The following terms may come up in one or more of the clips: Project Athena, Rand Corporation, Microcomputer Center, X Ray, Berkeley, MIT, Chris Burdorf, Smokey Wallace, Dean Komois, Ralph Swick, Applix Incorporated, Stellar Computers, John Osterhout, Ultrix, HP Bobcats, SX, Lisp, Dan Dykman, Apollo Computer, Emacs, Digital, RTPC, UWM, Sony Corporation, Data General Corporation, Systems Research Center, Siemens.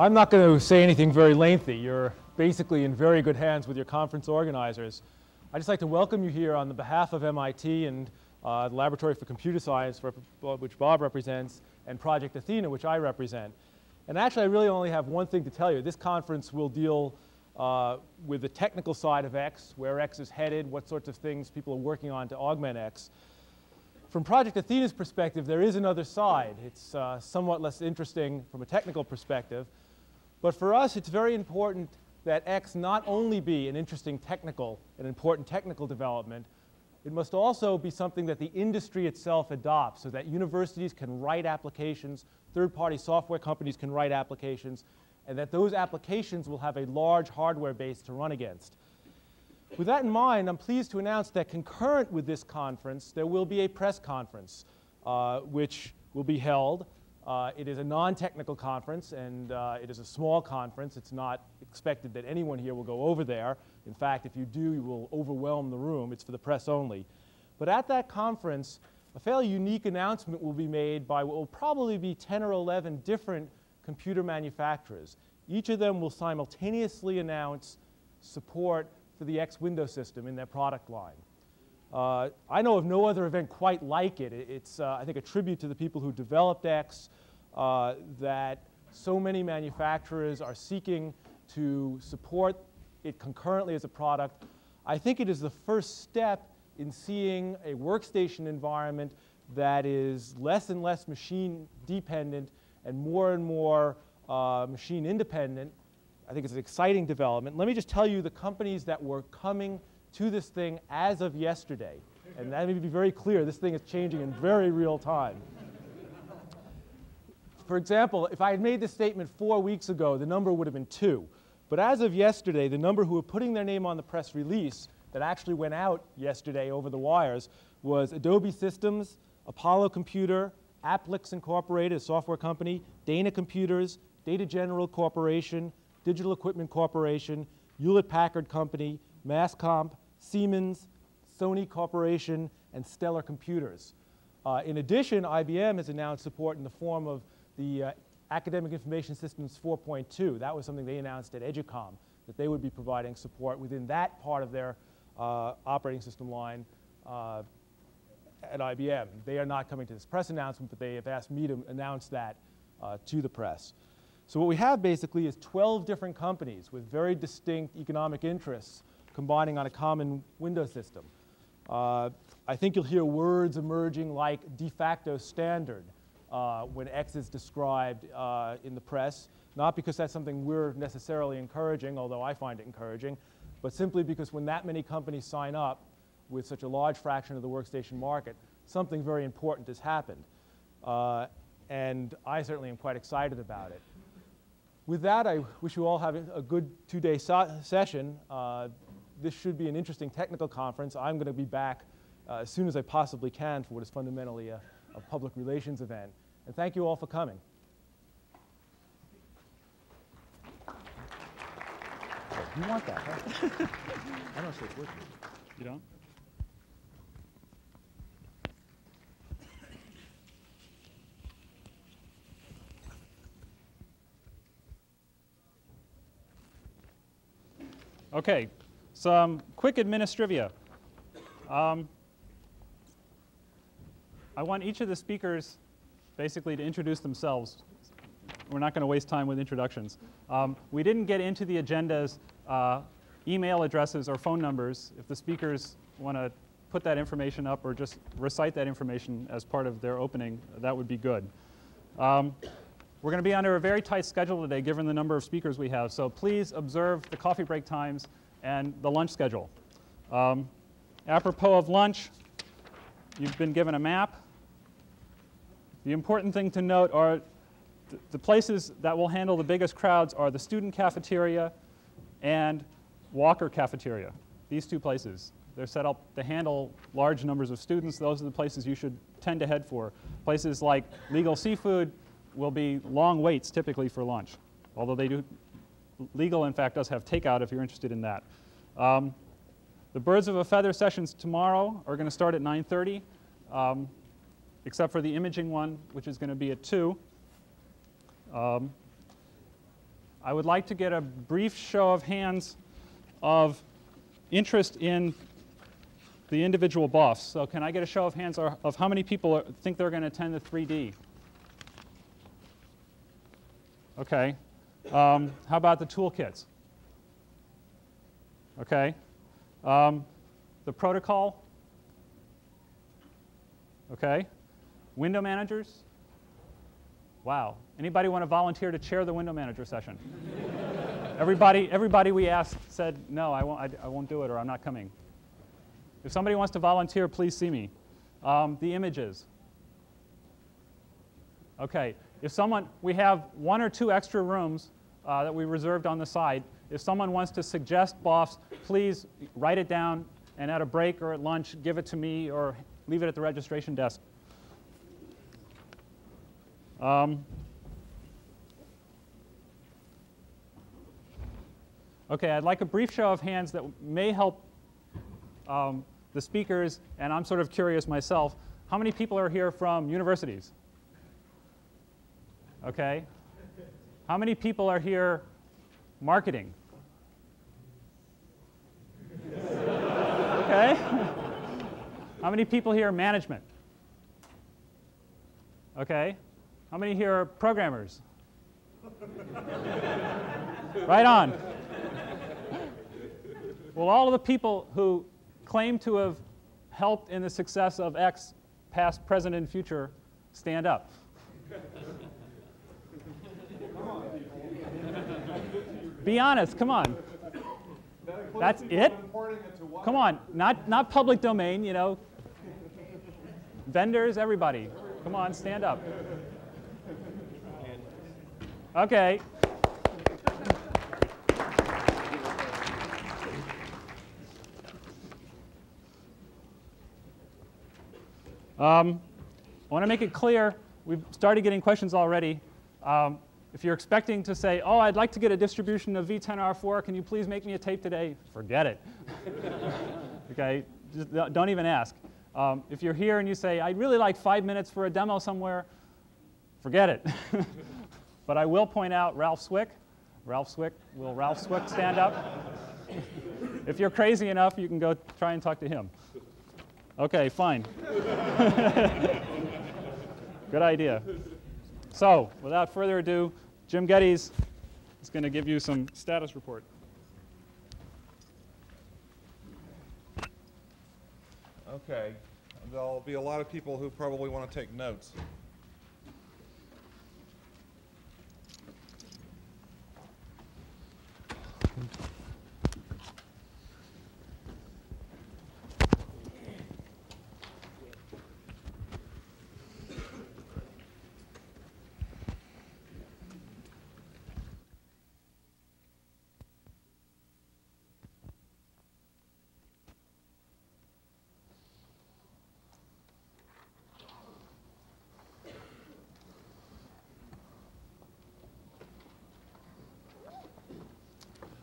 I'm not going to say anything very lengthy. You're basically in very good hands with your conference organizers. I'd just like to welcome you here on the behalf of MIT and the Laboratory for Computer Science, which Bob represents, and Project Athena, which I represent. And actually, I really only have one thing to tell you. This conference will deal with the technical side of X, where X is headed, what sorts of things people are working on to augment X. From Project Athena's perspective, there is another side. It's somewhat less interesting from a technical perspective. But for us, it's very important that X not only be an interesting technical, an important technical development, it must also be something that the industry itself adopts so that universities can write applications, third-party software companies can write applications, and that those applications will have a large hardware base to run against. With that in mind, I'm pleased to announce that concurrent with this conference, there will be a press conference, which will be held. It is a non-technical conference, and it is a small conference. It's not expected that anyone here will go over there. In fact, if you do, you will overwhelm the room. It's for the press only. But at that conference, a fairly unique announcement will be made by what will probably be 10 or 11 different computer manufacturers. Each of them will simultaneously announce support for the X Window System in their product line. I know of no other event quite like it. It's, I think, a tribute to the people who developed X that so many manufacturers are seeking to support it concurrently as a product. I think it is the first step in seeing a workstation environment that is less and less machine dependent and more machine independent. I think it's an exciting development. Let me just tell you the companies that were coming to this thing as of yesterday. And that may be very clear. This thing is changing in very real time. For example, if I had made this statement 4 weeks ago, the number would have been 2. But as of yesterday, the number who were putting their name on the press release that actually went out yesterday over the wires was Adobe Systems, Apollo Computer, Applix Incorporated, a software company, Dana Computers, Data General Corporation, Digital Equipment Corporation, Hewlett-Packard Company, MassComp, Siemens, Sony Corporation, and Stellar Computers. In addition, IBM has announced support in the form of the Academic Information Systems 4.2. That was something they announced at Educom, that they would be providing support within that part of their operating system line at IBM. They are not coming to this press announcement, but they have asked me to announce that to the press. So what we have basically is 12 different companies with very distinct economic interests combining on a common window system. I think you'll hear words emerging like de facto standard when X is described in the press, not because that's something we're necessarily encouraging, although I find it encouraging, but simply because when that many companies sign up with such a large fraction of the workstation market, something very important has happened. And I certainly am quite excited about it. With that, I wish you all have a good two-day session. This should be an interesting technical conference. I'm going to be back as soon as I possibly can for what is fundamentally a public relations event. And thank you all for coming. You want that, huh? I don't say it's working. You don't? Okay, some quick administrivia. I want each of the speakers basically to introduce themselves. We're not going to waste time with introductions. We didn't get into the agenda's email addresses or phone numbers. If the speakers want to put that information up or just recite that information as part of their opening, that would be good. We're going to be under a very tight schedule today given the number of speakers we have, so please observe the coffee break times and the lunch schedule. Apropos of lunch, you've been given a map. The important thing to note are the places that will handle the biggest crowds are the student cafeteria and Walker cafeteria. These two places. They're set up to handle large numbers of students. Those are the places you should tend to head for. Places like Legal Seafood will be long waits typically for lunch, although they do, Legal in fact does have takeout if you're interested in that. The Birds of a Feather sessions tomorrow are going to start at 9:30, except for the imaging one, which is going to be at 2. I would like to get a brief show of hands of interest in the individual buffs. So can I get a show of hands of how many people think they're going to attend the 3D? Okay. How about the toolkits? Okay. The protocol? Okay. Window managers? Wow. Anybody want to volunteer to chair the window manager session? everybody we asked said, no, I won't do it, or I'm not coming. If somebody wants to volunteer, please see me. The images. Okay. If someone, we have one or two extra rooms that we reserved on the side. If someone wants to suggest buffs, please write it down, and at a break or at lunch, give it to me or leave it at the registration desk. Okay, I'd like a brief show of hands that may help the speakers, and I'm sort of curious myself. How many people are here from universities? Okay. How many people are here marketing? Okay. How many people here management? Okay. How many here are programmers? Right on. Well, all of the people who claim to have helped in the success of X, past, present, and future, stand up. Be honest, come on. That's it? Come on, not public domain, you know. Vendors, everybody. Come on, stand up. Okay. I want to make it clear, we've started getting questions already. If you're expecting to say, oh, I'd like to get a distribution of V10R4, can you please make me a tape today? Forget it. Okay, just don't even ask. If you're here and you say, I'd really like 5 minutes for a demo somewhere, forget it. But I will point out Ralph Swick. Ralph Swick, will Ralph Swick stand up? If you're crazy enough, you can go try and talk to him. Okay, fine. Good idea. So, without further ado, Jim Gettys is going to give you some status report. Okay. There'll be a lot of people who probably want to take notes.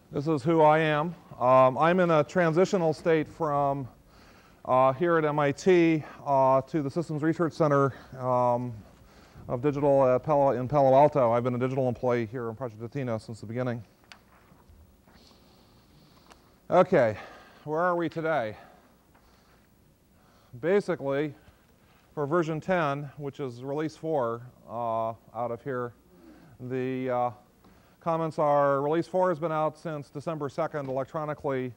This is who I am. I'm in a transitional state from here at MIT to the Systems Research Center of Digital in Palo Alto. I've been a Digital employee here in Project Athena since the beginning. Okay, where are we today? Basically, for version 10, which is release 4 out of here, the comments are, release 4 has been out since December 2nd electronically,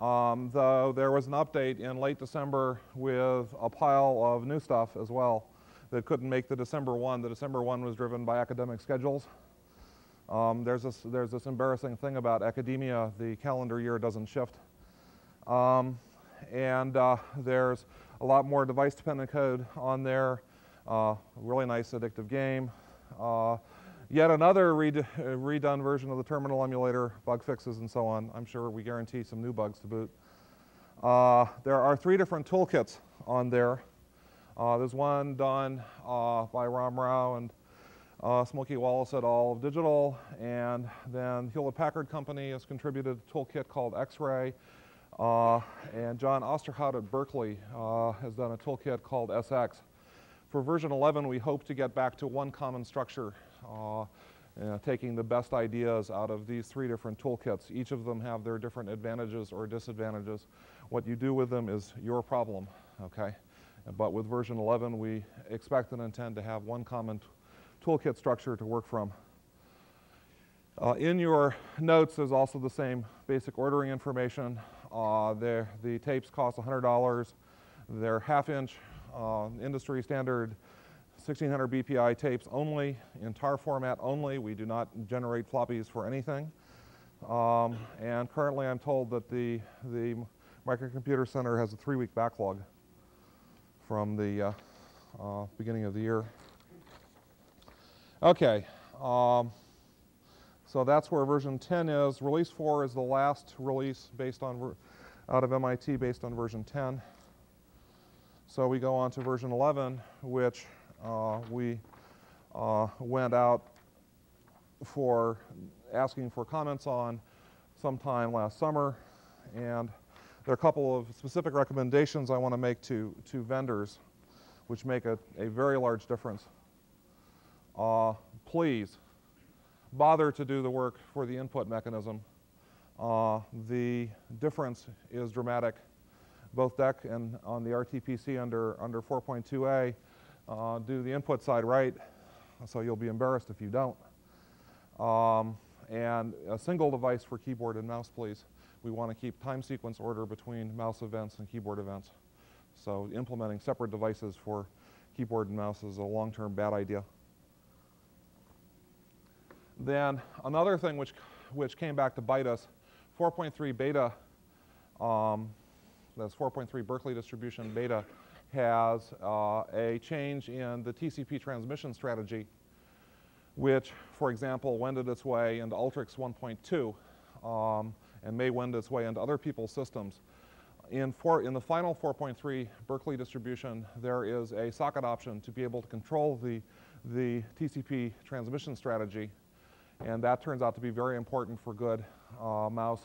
though there was an update in late December with a pile of new stuff as well that couldn't make the December 1. The December 1 was driven by academic schedules. There's this embarrassing thing about academia. The calendar year doesn't shift. There's a lot more device-dependent code on there. Really nice addictive game. Yet another redone version of the terminal emulator, bug fixes and so on. I'm sure we guarantee some new bugs to boot. There are 3 different toolkits on there. There's one done by Ram Rao and Smokey Wallace et al. Of Digital, and then Hewlett-Packard Company has contributed a toolkit called X Ray, and John Osterhout at Berkeley has done a toolkit called SX. For version 11, we hope to get back to one common structure. taking the best ideas out of these three different toolkits. Each of them have their different advantages or disadvantages. What you do with them is your problem, okay? But with version 11, we expect and intend to have one common toolkit structure to work from. In your notes, there's also the same basic ordering information. The tapes cost $100. They're half-inch, industry standard, 1600 BPI tapes only, in TAR format only. We do not generate floppies for anything. And currently, I'm told that the Microcomputer Center has a 3-week backlog from the beginning of the year. Okay. So that's where version 10 is. Release 4 is the last release based on out of MIT based on version 10. So we go on to version 11, which we went out for asking for comments on sometime last summer. And there are a couple of specific recommendations I want to make to vendors, which make a very large difference. Please bother to do the work for the input mechanism. The difference is dramatic. Both DEC and on the RTPC under 4.2a do the input side right, so you'll be embarrassed if you don't. And a single device for keyboard and mouse, please. We want to keep time sequence order between mouse events and keyboard events. So implementing separate devices for keyboard and mouse is a long-term bad idea. Then another thing which came back to bite us, 4.3 beta, that's 4.3 Berkeley distribution beta, has a change in the TCP transmission strategy, which, for example, wended its way into Ultrix 1.2 and may wend its way into other people's systems. In the final 4.3 Berkeley distribution, there is a socket option to be able to control the TCP transmission strategy. And that turns out to be very important for good mouse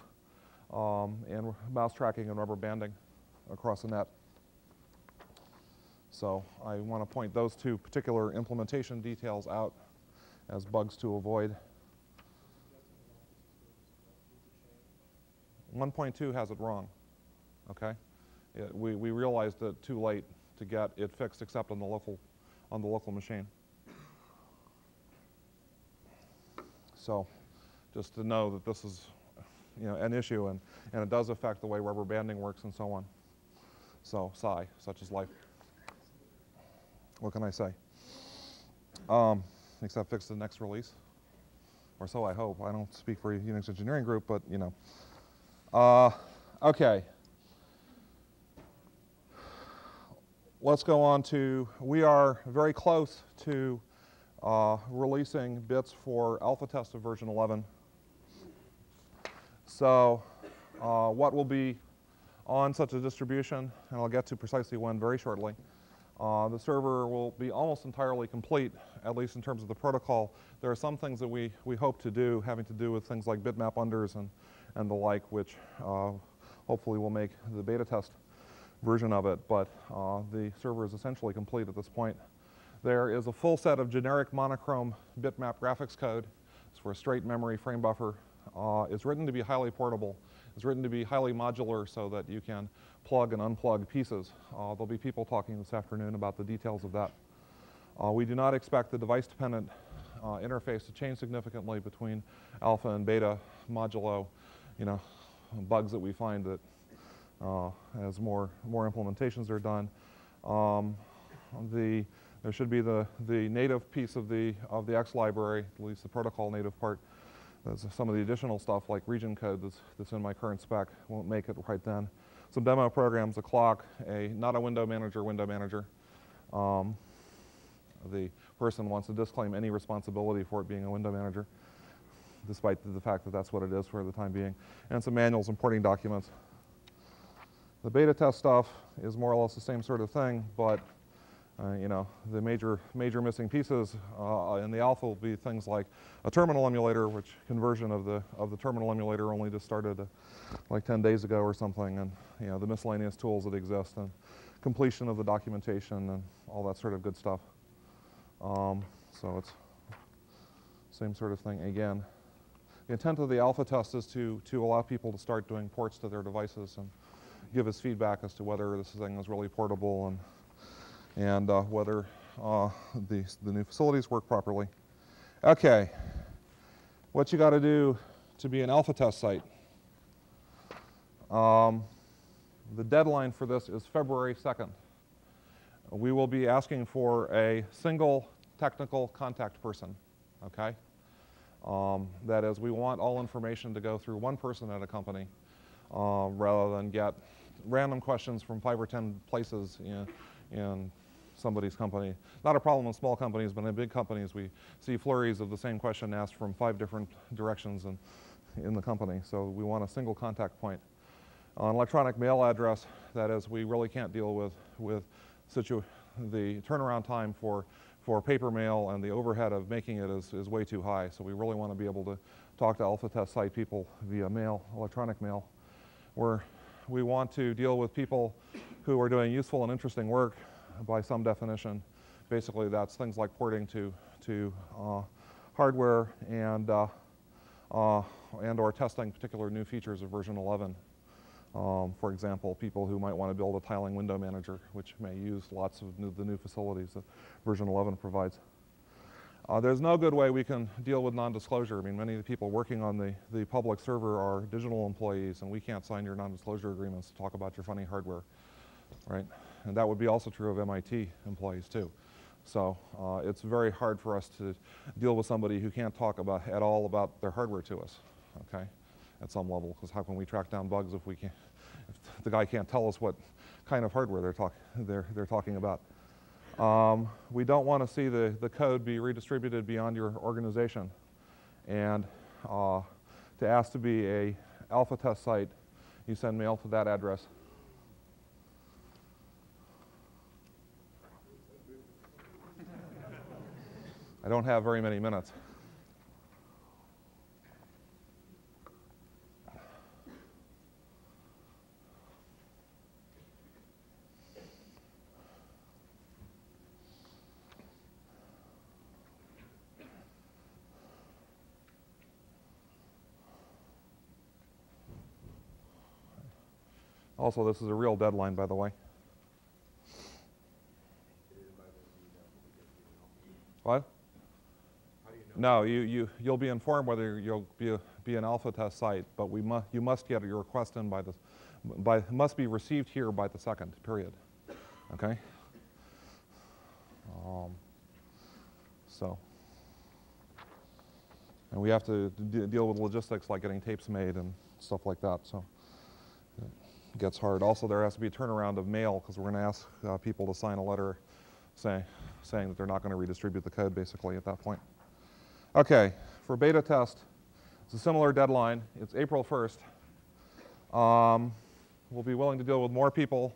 and mouse tracking and rubber banding across the net. So I want to point those two particular implementation details out as bugs to avoid. 1.2 has it wrong, okay? We realized it too late to get it fixed except on the local machine. So just to know that this is, you know, an issue, and it does affect the way rubber banding works and so on. So sigh, such is life. What can I say? Except fix the next release, or so I hope. I don't speak for Unix engineering group, but you know. Okay. Let's go on to, we are very close to releasing bits for alpha test of version 11. So what will be on such a distribution, and I'll get to precisely when very shortly, the server will be almost entirely complete, at least in terms of the protocol. There are some things that we hope to do, having to do with things like bitmap unders and the like, which hopefully will make the beta test version of it. But the server is essentially complete at this point. There is a full set of generic monochrome bitmap graphics code. It's for a straight memory frame buffer. It's written to be highly portable. It's written to be highly modular so that you can plug and unplug pieces. There'll be people talking this afternoon about the details of that. We do not expect the device-dependent interface to change significantly between alpha and beta, modulo, you know, bugs that we find that as more implementations are done. There should be the native piece of the X library, at least the protocol native part. That's some of the additional stuff like region code that's in my current spec. Won't make it right then. Some demo programs, a clock, not a window manager. The person wants to disclaim any responsibility for it being a window manager, despite the fact that that's what it is for the time being. And some manuals and porting documents. The beta test stuff is more or less the same sort of thing, but you know, the major missing pieces in the alpha will be things like a terminal emulator, which conversion of the terminal emulator only just started like 10 days ago or something, and you know, the miscellaneous tools that exist, and completion of the documentation, and all that sort of good stuff. So it's Same sort of thing again. The intent of the alpha test is to allow people to start doing ports to their devices and give us feedback as to whether this thing is really portable and whether the new facilities work properly. Okay, what you got to do to be an alpha test site? The deadline for this is February 2nd. We will be asking for a single technical contact person, okay? That is, we want all information to go through one person at a company rather than get random questions from 5 or 10 places in somebody's company. Not a problem in small companies, but in big companies we see flurries of the same question asked from 5 different directions in the company. So we want a single contact point. An electronic mail address, that is, we really can't deal with the turnaround time for paper mail, and the overhead of making it is way too high. So we really want to be able to talk to alpha test site people via mail, electronic mail. We want to deal with people who are doing useful and interesting work by some definition. Basically, that's things like porting to hardware and or testing particular new features of version 11. For example, people who might want to build a tiling window manager, which may use lots of the new facilities that version 11 provides. There's no good way we can deal with non-disclosure. I mean, many of the people working on the public server are Digital employees, and we can't sign your non-disclosure agreements to talk about your funny hardware, right? And that would be also true of MIT employees, too. So it's very hard for us to deal with somebody who can't talk at all about their hardware to us, okay? At some level, because how can we track down bugs if we can't, if the guy can't tell us what kind of hardware they're talking about? We don't want to see the code be redistributed beyond your organization, and to ask to be a alpha test site, you send mail to that address. I don't have very many minutes. Also, this is a real deadline, by the way. What? How do you know? No, you'll be informed whether you'll be an alpha test site, but you must get your request in must be received here by the 2nd period. Okay. And we have to deal with logistics like getting tapes made and stuff like that. So. Gets hard. Also, there has to be a turnaround of mail, because we're going to ask people to sign a letter saying that they're not going to redistribute the code, basically, at that point. Okay, for beta test, it's a similar deadline. It's April 1st. We'll be willing to deal with more people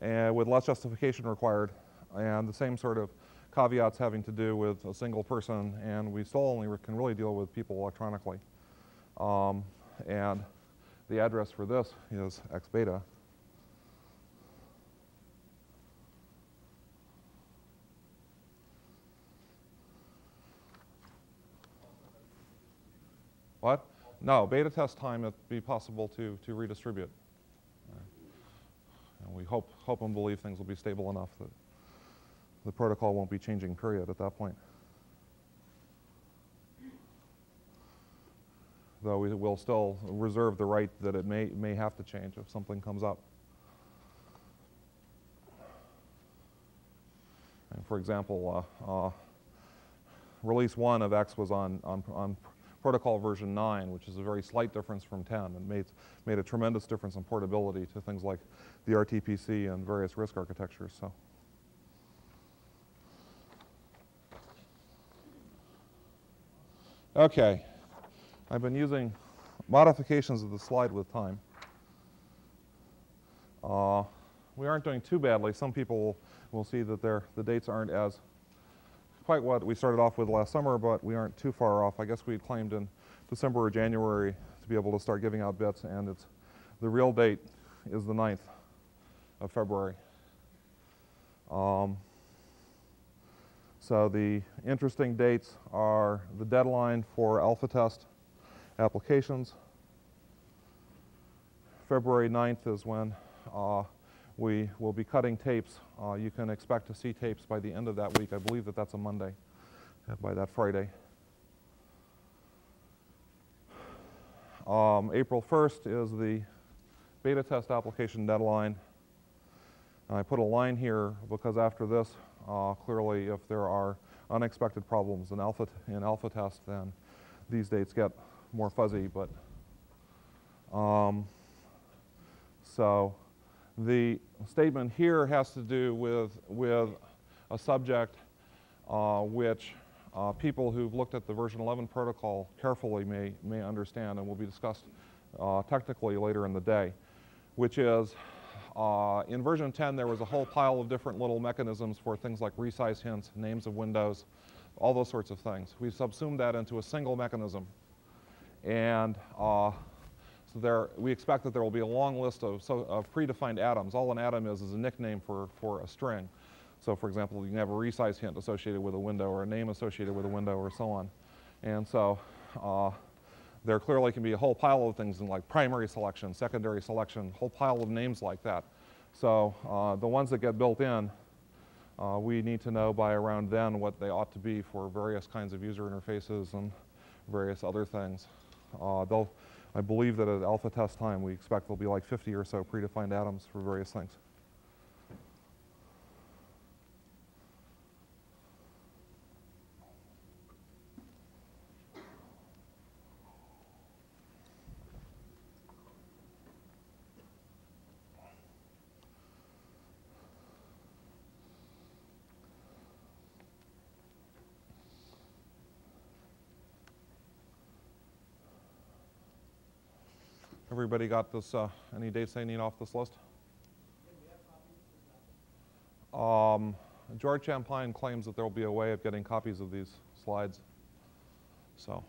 and with less justification required, and the same sort of caveats having to do with a single person, and we still only can really deal with people electronically. And the address for this is X beta. What? No, beta test time, it'd be possible to redistribute. And we hope and believe things will be stable enough that the protocol won't be changing, period, at that point. Though we will still reserve the right that it may have to change if something comes up. And for example, release 1 of X was on protocol version 9, which is a very slight difference from 10, and made a tremendous difference in portability to things like the RTPC and various RISC architectures. So. Okay. I've been using modifications of the slide with time. We aren't doing too badly. Some people will see that the dates aren't as quite what we started off with last summer, but we aren't too far off. I guess we claimed in December or January to be able to start giving out bits, and the real date is the 9th of February. So the interesting dates are the deadline for alpha test applications. February 9th is when we will be cutting tapes. You can expect to see tapes by the end of that week. I believe that that's a Monday, and by that Friday. April 1st is the beta test application deadline. And I put a line here because after this, clearly if there are unexpected problems in alpha test, then these dates get more fuzzy. But so the statement here has to do with a subject which people who've looked at the version 11 protocol carefully may understand and will be discussed technically later in the day, which is in version 10 there was a whole pile of different little mechanisms for things like resize hints, names of windows, all those sorts of things. We subsumed that into a single mechanism. And so we expect that there will be a long list of predefined atoms. All an atom is a nickname for a string. So for example, you can have a resize hint associated with a window or a name associated with a window or so on. And so there clearly can be a whole pile of things in like primary selection, secondary selection, whole pile of names like that. So the ones that get built in, we need to know by around then what they ought to be for various kinds of user interfaces and various other things. I believe that at alpha test time, we expect there'll be like 50 or so predefined atoms for various things. Everybody got this, any dates they need off this list? George Champagne claims that there will be a way of getting copies of these slides. So,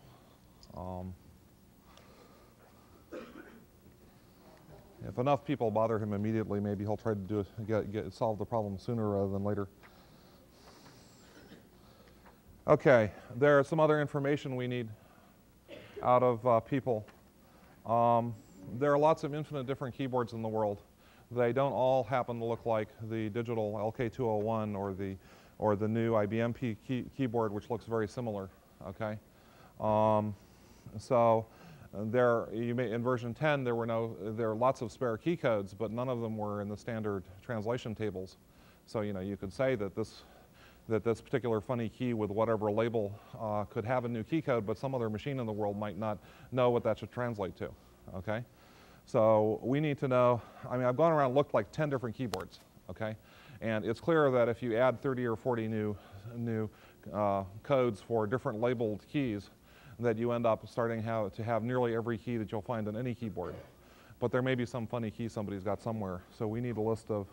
if enough people bother him immediately, maybe he'll try to do it, solve the problem sooner rather than later. Okay, there is some other information we need out of people. There are lots of infinite different keyboards in the world. They don't all happen to look like the Digital LK201 or the new IBM keyboard, which looks very similar. Okay, so there in version 10 there were lots of spare key codes, but none of them were in the standard translation tables. So you could say that this particular funny key with whatever label could have a new key code, but some other machine in the world might not know what that should translate to. Okay, so we need to know. I mean, I've gone around and looked like 10 different keyboards. Okay, and it's clear that if you add 30 or 40 new codes for different labeled keys, that you end up starting to have nearly every key that you'll find on any keyboard. But there may be some funny key somebody's got somewhere. So we need a list of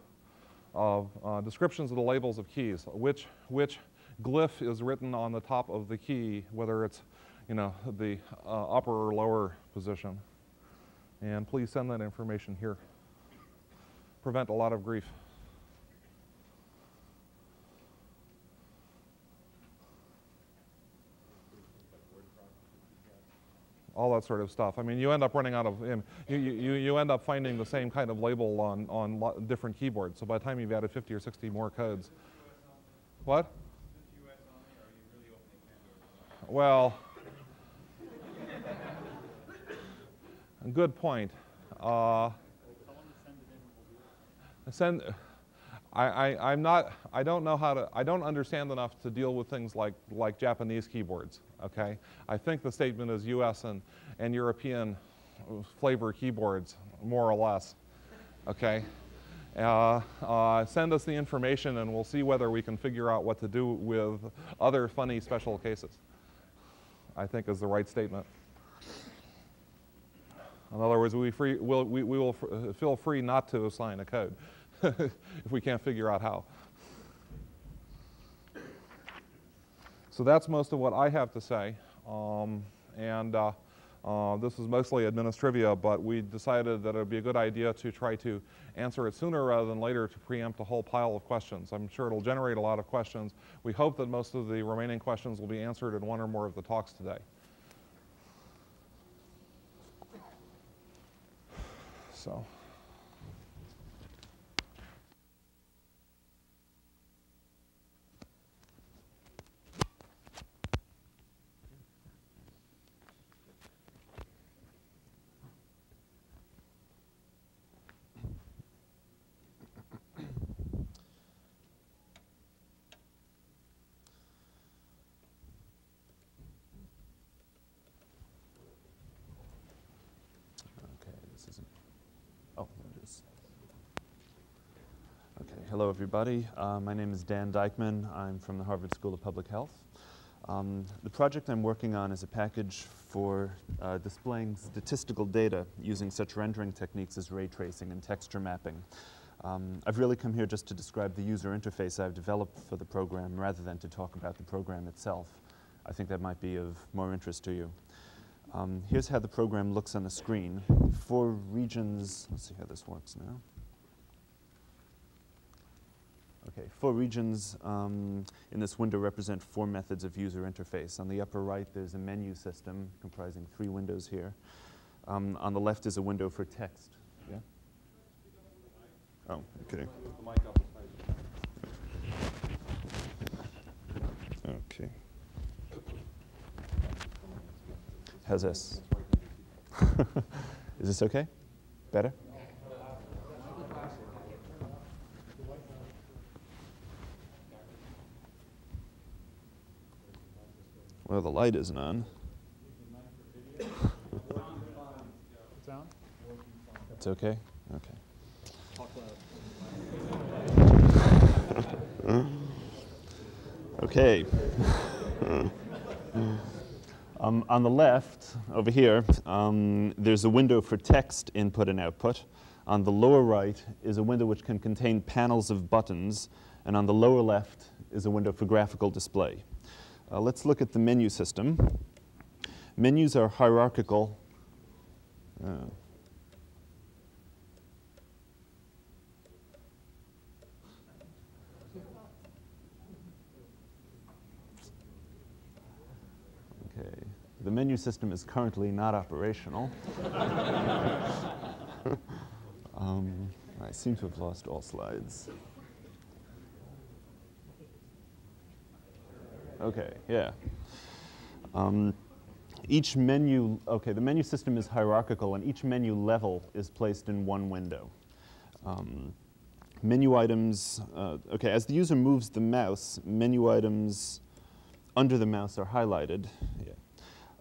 descriptions of the labels of keys, which glyph is written on the top of the key, whether it's the upper or lower position. And please send that information here. Prevent a lot of grief. All that sort of stuff. I mean, you end up running out of, you end up finding the same kind of label on different keyboards. So by the time you've added 50 or 60 more codes. What? Well, good point. I don't know how to, I don't understand enough to deal with things like Japanese keyboards, okay? I think the statement is US and European flavor keyboards, more or less, okay? Send us the information and we'll see whether we can figure out what to do with other funny special cases, I think is the right statement. In other words, we will feel free not to assign a code. if we can't figure out how. So that's most of what I have to say. And This is mostly administrivia, but we decided that it would be a good idea to try to answer it sooner rather than later to preempt a whole pile of questions. I'm sure it'll generate a lot of questions. We hope that most of the remaining questions will be answered in one or more of the talks today. So. Hello, everybody. My name is Dan Dykman. I'm from the Harvard School of Public Health. The project I'm working on is a package for displaying statistical data using such rendering techniques as ray tracing and texture mapping. I've really come here just to describe the user interface I've developed for the program rather than to talk about the program itself. I think that might be of more interest to you. Here's how the program looks on the screen. Four regions. Let's see how this works now. Okay, four regions in this window represent four methods of user interface. On the upper right, there's a menu system comprising three windows here. On the left is a window for text. Yeah? Oh, okay. Okay. How's this? Is this okay? Better? Well, the light isn't on. It's on? It's okay? Okay. Talk loud. Okay. On the left, over here, there's a window for text input and output. On the lower right is a window which can contain panels of buttons. And on the lower left is a window for graphical display. Let's look at the menu system. Menus are hierarchical. Okay. The menu system is currently not operational. I seem to have lost all slides. Okay, yeah. Each menu, okay, the menu system is hierarchical, and each menu level is placed in one window. Menu items, okay, as the user moves the mouse, menu items under the mouse are highlighted. Yeah.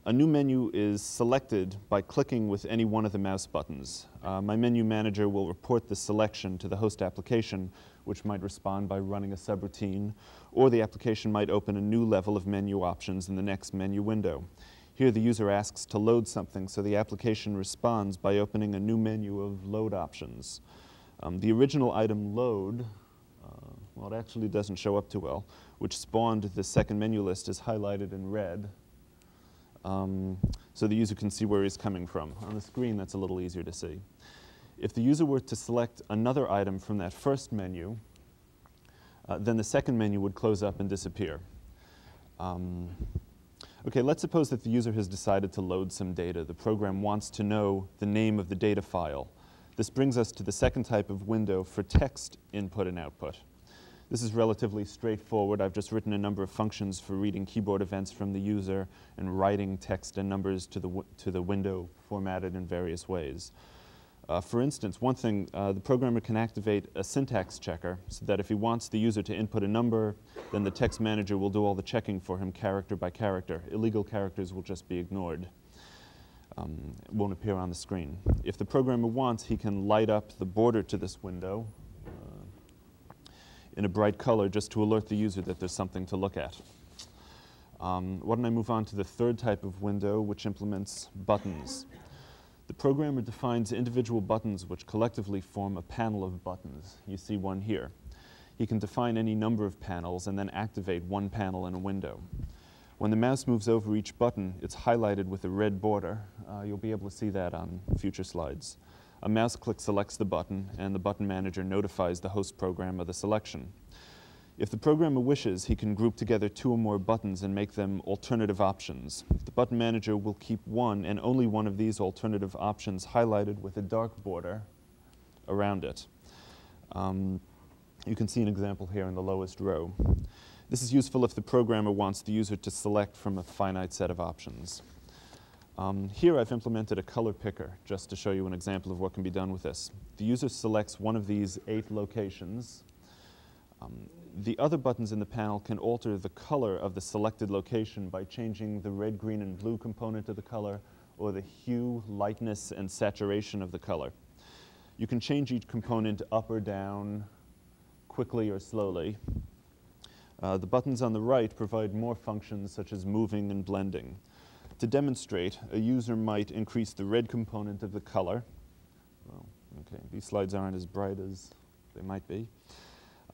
A new menu is selected by clicking with any one of the mouse buttons. My menu manager will report the selection to the host application, which might respond by running a subroutine, or the application might open a new level of menu options in the next menu window. Here the user asks to load something, so the application responds by opening a new menu of load options. The original item load, well, it actually doesn't show up too well, which spawned the second menu list is highlighted in red, so the user can see where he's coming from. On the screen, that's a little easier to see. If the user were to select another item from that first menu, then the second menu would close up and disappear. Okay, let's suppose that the user has decided to load some data. The program wants to know the name of the data file. This brings us to the second type of window for text input and output. This is relatively straightforward. I've just written a number of functions for reading keyboard events from the user and writing text and numbers to the window formatted in various ways. For instance, one thing, the programmer can activate a syntax checker so that if he wants the user to input a number, then the text manager will do all the checking for him character by character. Illegal characters will just be ignored. It won't appear on the screen. If the programmer wants, he can light up the border to this window in a bright color just to alert the user that there's something to look at. Why don't I move on to the third type of window, which implements buttons. The programmer defines individual buttons which collectively form a panel of buttons. You see one here. He can define any number of panels and then activate one panel in a window. When the mouse moves over each button, it's highlighted with a red border. You'll be able to see that on future slides. A mouse click selects the button, and the button manager notifies the host program of the selection. If the programmer wishes, he can group together two or more buttons and make them alternative options. The button manager will keep one and only one of these alternative options highlighted with a dark border around it. You can see an example here in the lowest row. This is useful if the programmer wants the user to select from a finite set of options. Here I've implemented a color picker just to show you an example of what can be done with this. The user selects one of these 8 locations. The other buttons in the panel can alter the color of the selected location by changing the red, green, and blue component of the color or the hue, lightness, and saturation of the color. You can change each component up or down, quickly or slowly. The buttons on the right provide more functions such as moving and blending. To demonstrate, a user might increase the red component of the color. Well, okay, these slides aren't as bright as they might be.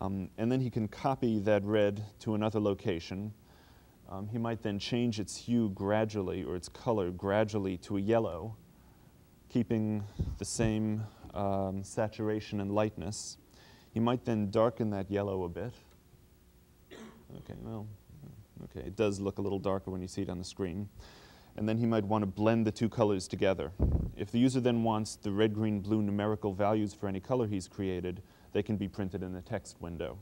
And then he can copy that red to another location. He might then change its hue gradually or its color gradually to a yellow, keeping the same saturation and lightness. He might then darken that yellow a bit. Okay, well, okay, it does look a little darker when you see it on the screen. And then he might want to blend the two colors together. If the user then wants the red, green, blue numerical values for any color he's created, they can be printed in the text window.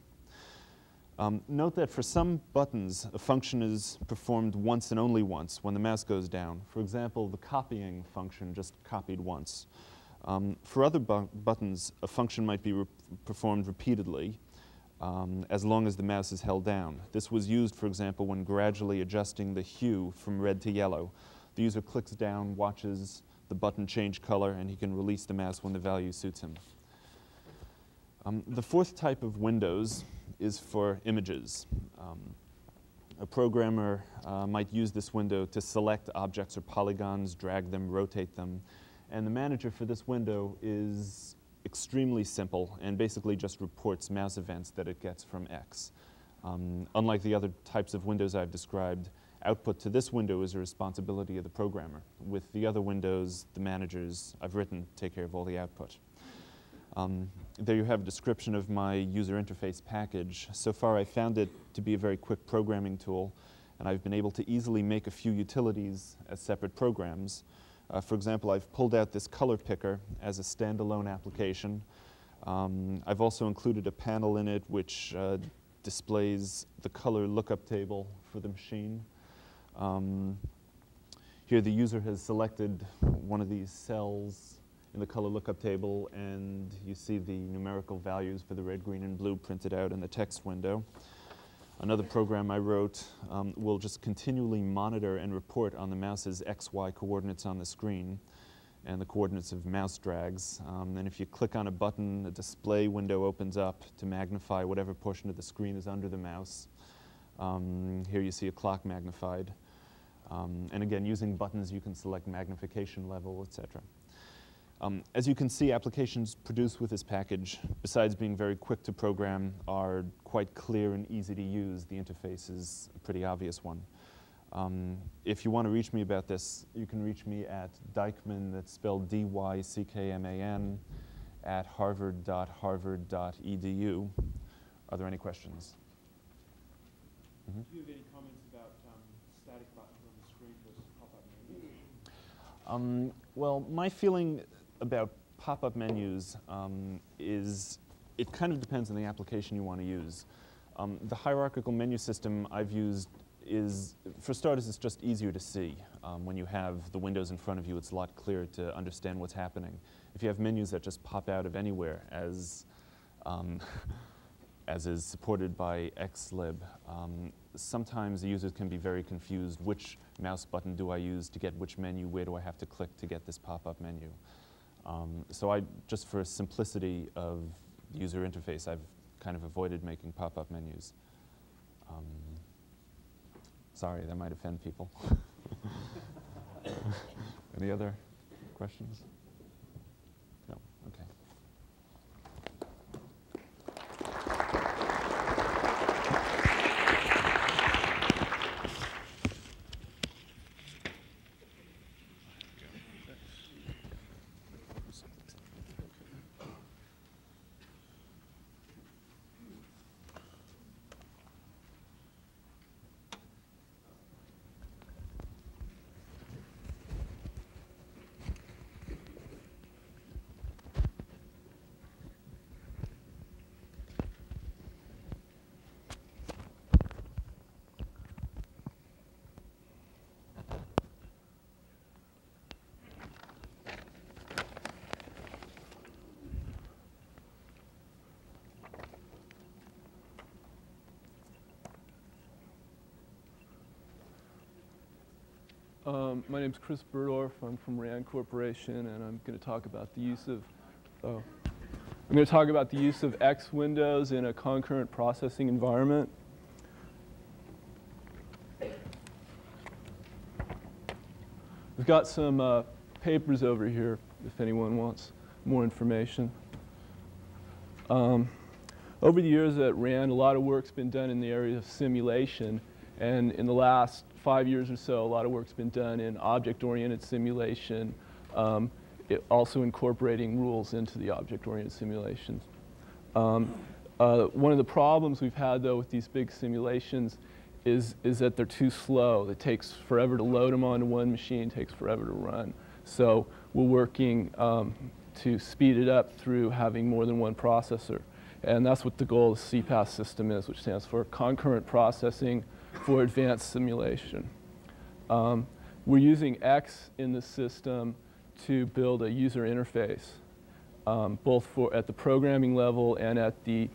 Note that for some buttons, a function is performed once and only once when the mouse goes down. For example, the copying function just copied once. For other buttons, a function might be performed repeatedly, as long as the mouse is held down. This was used, for example, when gradually adjusting the hue from red to yellow. The user clicks down, watches the button change color, and he can release the mouse when the value suits him. The fourth type of windows is for images. A programmer might use this window to select objects or polygons, drag them, rotate them, and the manager for this window is extremely simple and basically just reports mouse events that it gets from X. Unlike the other types of windows I've described, output to this window is a responsibility of the programmer. With the other windows, the managers I've written take care of all the output. There you have a description of my user interface package. So far I found it to be a very quick programming tool, and I've been able to easily make a few utilities as separate programs. For example, I've pulled out this color picker as a standalone application. I've also included a panel in it which displays the color lookup table for the machine. Here the user has selected one of these cells in the color lookup table, and you see the numerical values for the red, green, and blue printed out in the text window. Another program I wrote will just continually monitor and report on the mouse's XY coordinates on the screen and the coordinates of mouse drags. And if you click on a button, a display window opens up to magnify whatever portion of the screen is under the mouse. Here you see a clock magnified. And again, using buttons, you can select magnification level, etc. As you can see, applications produced with this package, besides being very quick to program, are quite clear and easy to use. The interface is a pretty obvious one. If you want to reach me about this, you can reach me at Dykman, that's spelled D-Y-C-K-M-A-N, at harvard.harvard.edu. Are there any questions? Mm-hmm. Do you have any comments about static buttons on the screen versus pop-up menus? Well, my feeling about pop-up menus is it kind of depends on the application you want to use. The hierarchical menu system I've used is, for starters, it's just easier to see. When you have the windows in front of you, it's a lot clearer to understand what's happening. If you have menus that just pop out of anywhere, as is supported by Xlib, sometimes the users can be very confused. Which mouse button do I use to get which menu? Where do I have to click to get this pop-up menu? So I, just for simplicity of the user interface, I've kind of avoided making pop-up menus. Sorry, that might offend people. Any other questions? No, okay. My name's Chris Burdorf. I'm from Rand Corporation, and I'm going to talk about the use of X windows in a concurrent processing environment. We've got some papers over here if anyone wants more information. Over the years at Rand, a lot of work's been done in the area of simulation, and in the last 5 years or so, a lot of work's been done in object-oriented simulation, also incorporating rules into the object-oriented simulations. One of the problems we've had, though, with these big simulations is that they're too slow. It takes forever to load them onto one machine, takes forever to run. So we're working to speed it up through having more than one processor. And that's what the goal of the CPAS system is, which stands for Concurrent Processing for Advanced Simulation. We're using X in the system to build a user interface, both at the programming level and at the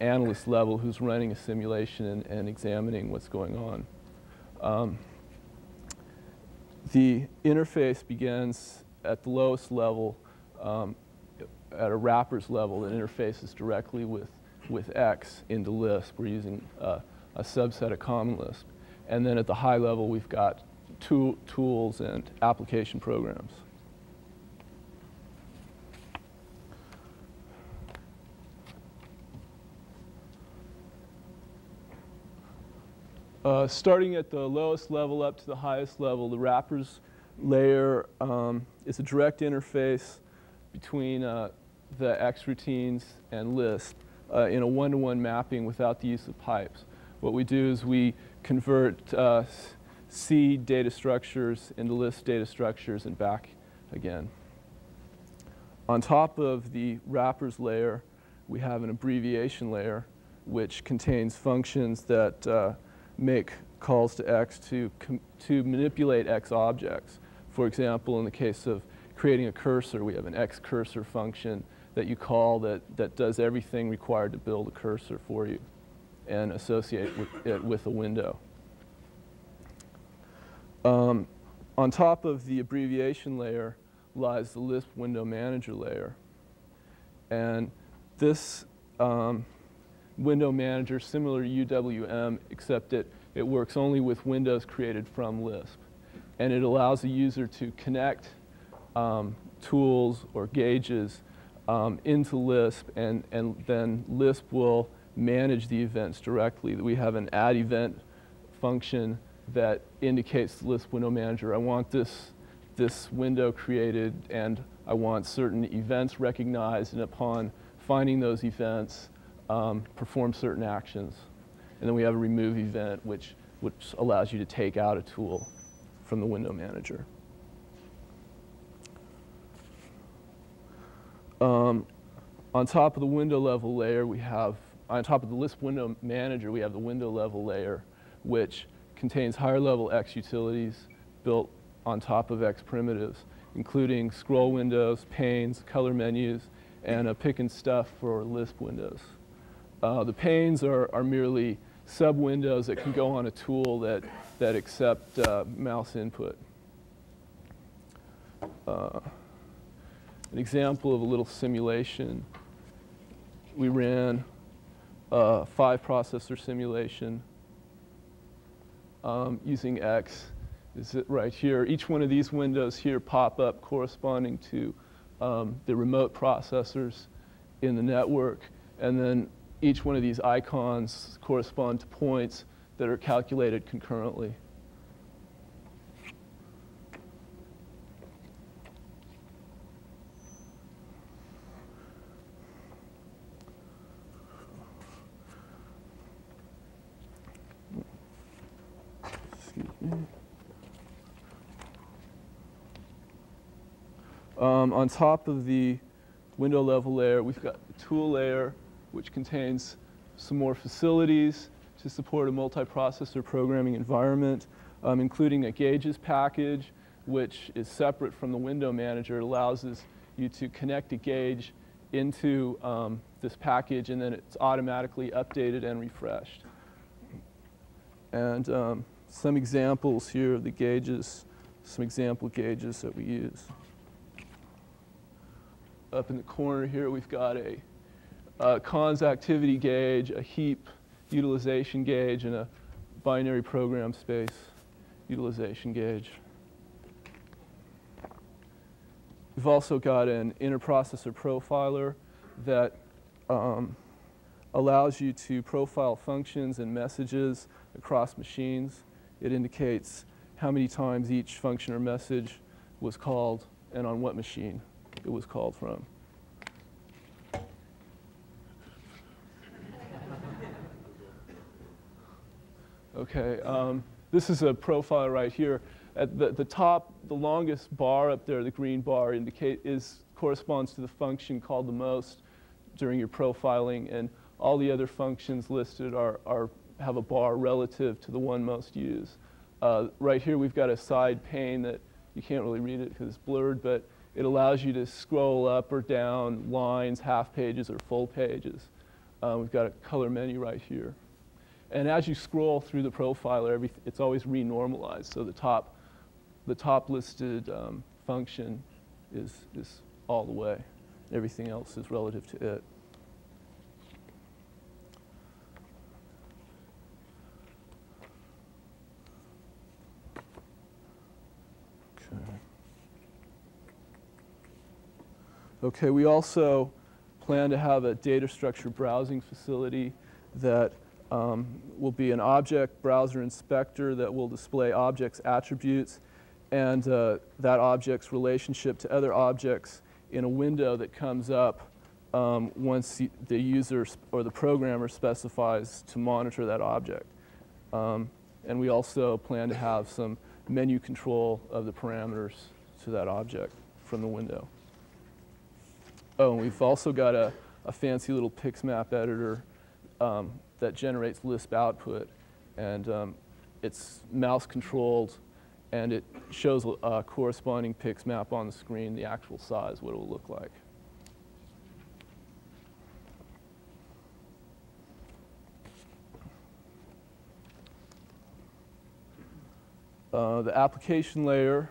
analyst level who's running a simulation and examining what's going on. The interface begins at the lowest level, at a wrapper's level, that interfaces directly with X into Lisp. We're using a subset of Common Lisp. And then at the high level, we've got tools and application programs. Starting at the lowest level up to the highest level, the wrappers layer is a direct interface between the X routines and Lisp in a one-to-one mapping without the use of pipes. What we do is we convert C data structures into Lisp data structures and back again. On top of the wrappers layer, we have an abbreviation layer, which contains functions that make calls to X to manipulate X objects. For example, in the case of creating a cursor, we have an X cursor function that you call that does everything required to build a cursor for you and associate it with a window. On top of the abbreviation layer lies the Lisp window manager layer. And this window manager, similar to UWM, except that it works only with windows created from Lisp. And it allows the user to connect tools or gauges into Lisp, and then Lisp will manage the events directly. We have an add event function that indicates the Lisp window manager. I want this window created, and I want certain events recognized, and upon finding those events, perform certain actions. And then we have a remove event, which allows you to take out a tool from the window manager. On top of the window level layer, we have, on top of the Lisp window manager, we have the window level layer, which contains higher level X utilities built on top of X primitives, including scroll windows, panes, color menus, and a pick and stuff for Lisp windows. The panes are merely sub-windows that can go on a tool that accept mouse input. An example of a little simulation. We ran a 5-processor simulation using X. Is it right here? Each one of these windows here pop up corresponding to the remote processors in the network, and then each one of these icons correspond to points that are calculated concurrently. Excuse me. On top of the window level layer, we've got the tool layer, which contains some more facilities to support a multiprocessor programming environment, including a gauges package, which is separate from the window manager. It allows you to connect a gauge into this package, and then it's automatically updated and refreshed. And some examples here of the gauges some example gauges that we use. Up in the corner here, we've got a cons activity gauge, a heap utilization gauge, and a binary program space utilization gauge. We've also got an interprocessor profiler that allows you to profile functions and messages across machines. It indicates how many times each function or message was called and on what machine it was called from. Okay, this is a profile right here. At the top, the longest bar up there, the green bar, corresponds to the function called the most during your profiling, and all the other functions listed have a bar relative to the one most used. Right here, we've got a side pane that you can't really read it because it's blurred, but it allows you to scroll up or down lines, half pages, or full pages. We've got a color menu right here. And as you scroll through the profiler, it's always renormalized, so the top listed function is all the way. Everything else is relative to it. Okay. Okay, we also plan to have a data structure browsing facility that will be an object browser inspector that will display objects' attributes and that object's relationship to other objects in a window that comes up once the user or the programmer specifies to monitor that object. And we also plan to have some menu control of the parameters to that object from the window. Oh, and we've also got a fancy little PixMap editor that generates Lisp output, and it's mouse controlled, and it shows a corresponding PixMap on the screen, the actual size, what it will look like. The application layer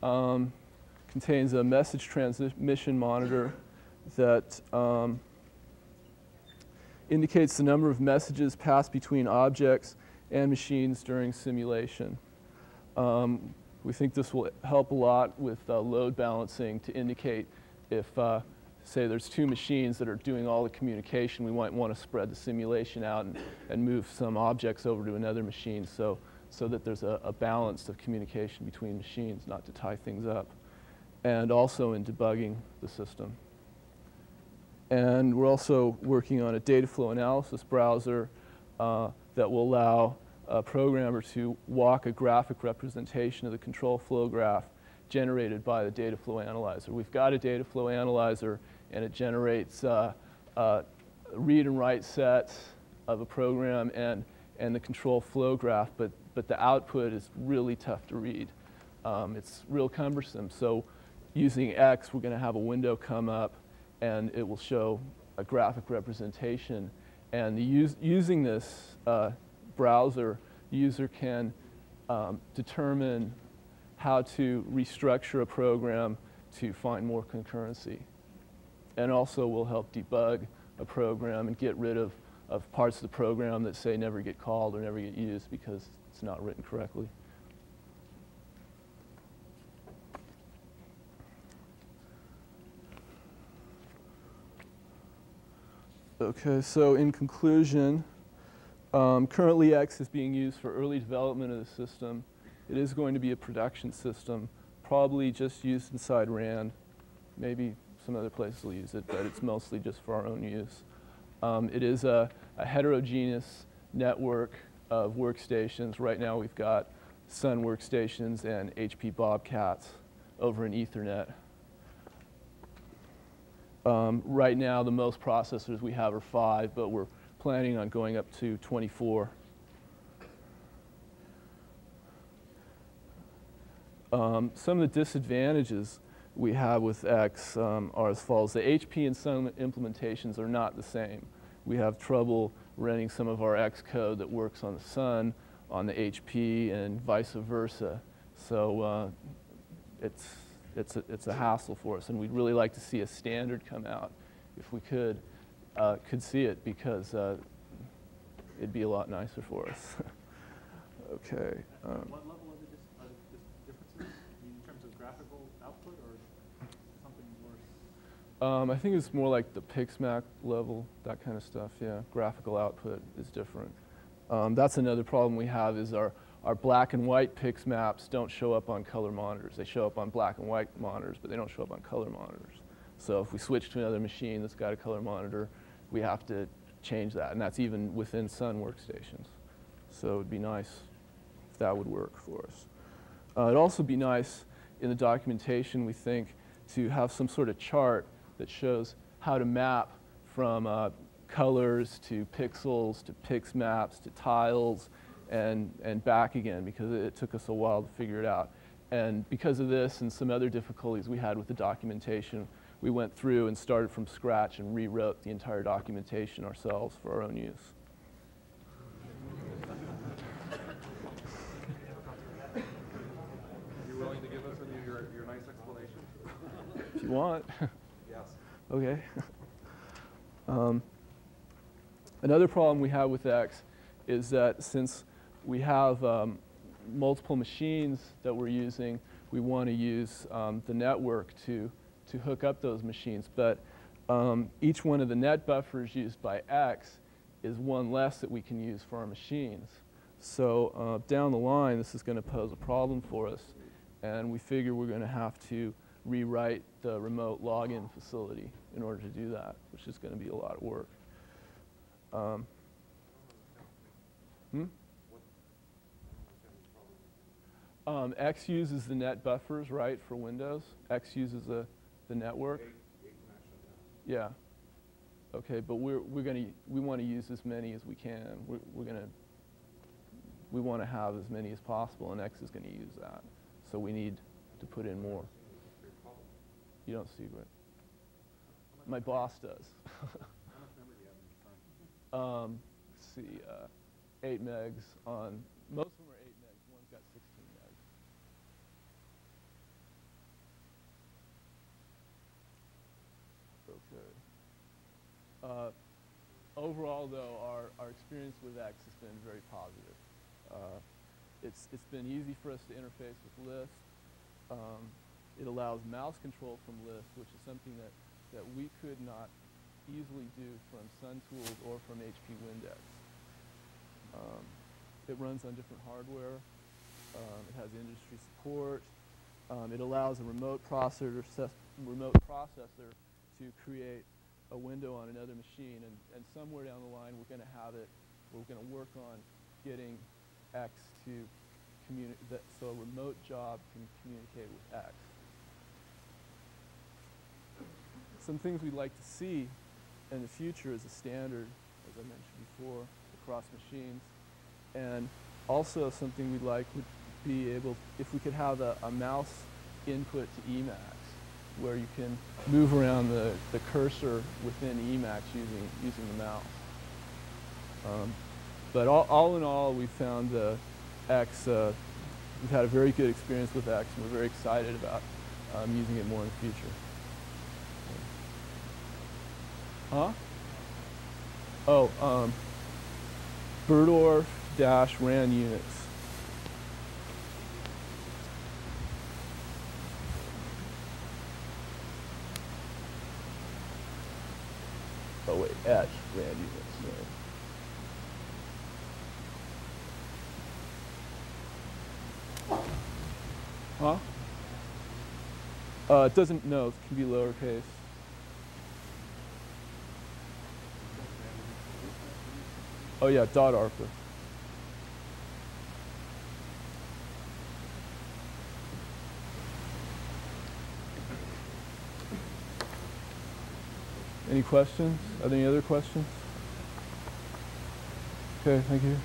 contains a message transmission monitor that indicates the number of messages passed between objects and machines during simulation. We think this will help a lot with load balancing to indicate if, say, there's two machines that are doing all the communication, we might want to spread the simulation out and move some objects over to another machine so that there's a balance of communication between machines, not to tie things up, and also in debugging the system. And we're also working on a data flow analysis browser that will allow a programmer to walk a graphic representation of the control flow graph generated by the data flow analyzer. We've got a data flow analyzer, and it generates read and write sets of a program and the control flow graph, but the output is really tough to read. It's real cumbersome. So using X, we're going to have a window come up, and it will show a graphic representation. And using this browser, the user can determine how to restructure a program to find more concurrency. And also will help debug a program and get rid of parts of the program that, say, never get called or never get used because it's not written correctly. Okay, so in conclusion, currently X is being used for early development of the system. It is going to be a production system, probably just used inside RAND. Maybe some other places will use it, but it's mostly just for our own use. It is a heterogeneous network of workstations. Right now we've got Sun workstations and HP Bobcats over an Ethernet. Right now, the most processors we have are 5, but we're planning on going up to 24. Some of the disadvantages we have with X are as follows. The HP and Sun implementations are not the same. We have trouble running some of our X code that works on the Sun, on the HP, and vice versa. So it's a hassle for us, and we'd really like to see a standard come out if we could see it, because it'd be a lot nicer for us. Okay. What level are the differences in terms of graphical output, or something worse? I think it's more like the PixMap level, that kind of stuff. Yeah, graphical output is different. That's another problem we have, is our black and white PIX maps don't show up on color monitors. They show up on black and white monitors, but they don't show up on color monitors. So if we switch to another machine that's got a color monitor, we have to change that. And that's even within Sun workstations. So it would be nice if that would work for us. It'd also be nice in the documentation, we think, to have some sort of chart that shows how to map from colors to pixels to PIX maps to tiles, and back again, because it took us a while to figure it out. And because of this and some other difficulties we had with the documentation, we went through and started from scratch and rewrote the entire documentation ourselves for our own use. Are you willing to give us your nice explanation? If you want. Yes. Okay. Another problem we have with X is that since we have multiple machines that we're using, we want to use the network to hook up those machines. But each one of the net buffers used by X is one less that we can use for our machines. So down the line, this is going to pose a problem for us. And we figure we're going to have to rewrite the remote login facility in order to do that, which is going to be a lot of work. X uses the net buffers, right, for Windows. X uses the network. Yeah. Okay, but we want to use as many as we can. We want to have as many as possible, and X is going to use that. So we need to put in more. You don't see what? My boss does. How much memory do you have on your phone? Let's see. 8 megs on most of them are 8 megs. One's got 16 megs. Okay. Overall, though, our experience with X has been very positive. It's been easy for us to interface with Lisp. It allows mouse control from Lisp, which is something that we could not easily do from Sun Tools or from HP Windex. It runs on different hardware. It has industry support. It allows a remote processor to create a window on another machine. And somewhere down the line, we're going to have it. We're going to work on getting X to communicate, so a remote job can communicate with X. Some things we'd like to see in the future is a standard, as I mentioned before, across machines. And also something we'd like would be able, if we could have a mouse input to Emacs, where you can move around the cursor within Emacs using the mouse. But all in all, we found X, we've had a very good experience with X, and we're very excited about using it more in the future. Huh? Oh. Berdorf-RAN units. Oh wait, X RAN units. Sorry. Huh? It doesn't. No, it can be lowercase. Oh yeah, dot ARPA. Any questions? Are there any other questions? Okay, thank you.